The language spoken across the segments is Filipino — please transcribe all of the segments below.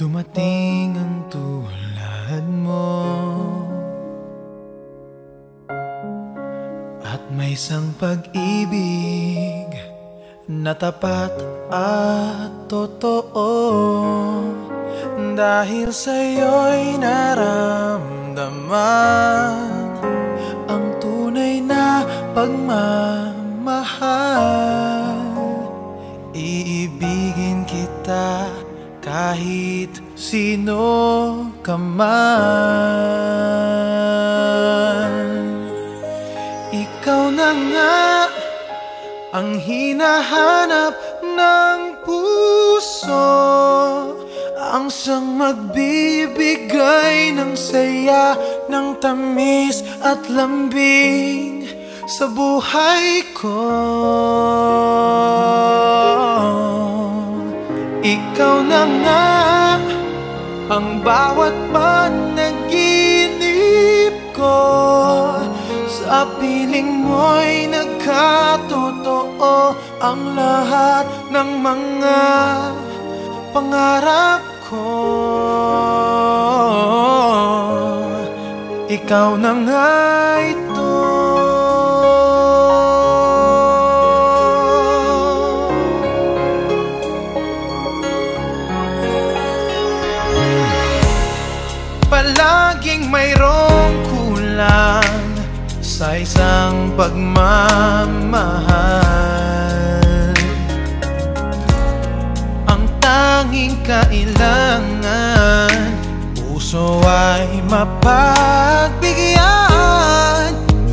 Dumating ang tulad mo, at may isang pag-ibig na tapat at totoo. Dahil sa'yo'y naramdaman ang tunay na pagmamahal. Iibigin kita kahit sino ka man. Ikaw na nga ang hinahanap ng puso, ang siyang magbibigay ng saya, ng tamis at lambing sa buhay ko. Ikaw na nga ang bawat panaginip ko, sa piling mo'y nagkatotoo ang lahat ng mga pangarap ko. Ikaw na nga ito. Palaging mayroong kulang sa isang pagmamahal. Ang tanging kailangan puso ay mapagbigyan.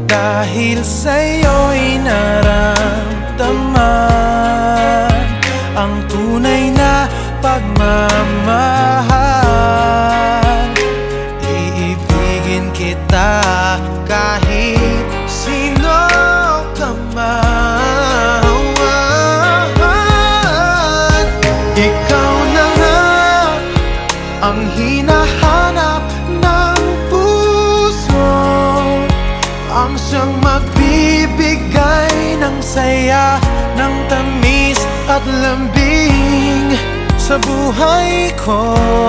Dahil sa'yo'y naramdaman ang tunay na pagmamahal. Kahit sino ka man, ikaw na nga ang hinahanap ng puso, ang siyang magbibigay ng saya, ng tamis at lambing sa buhay ko.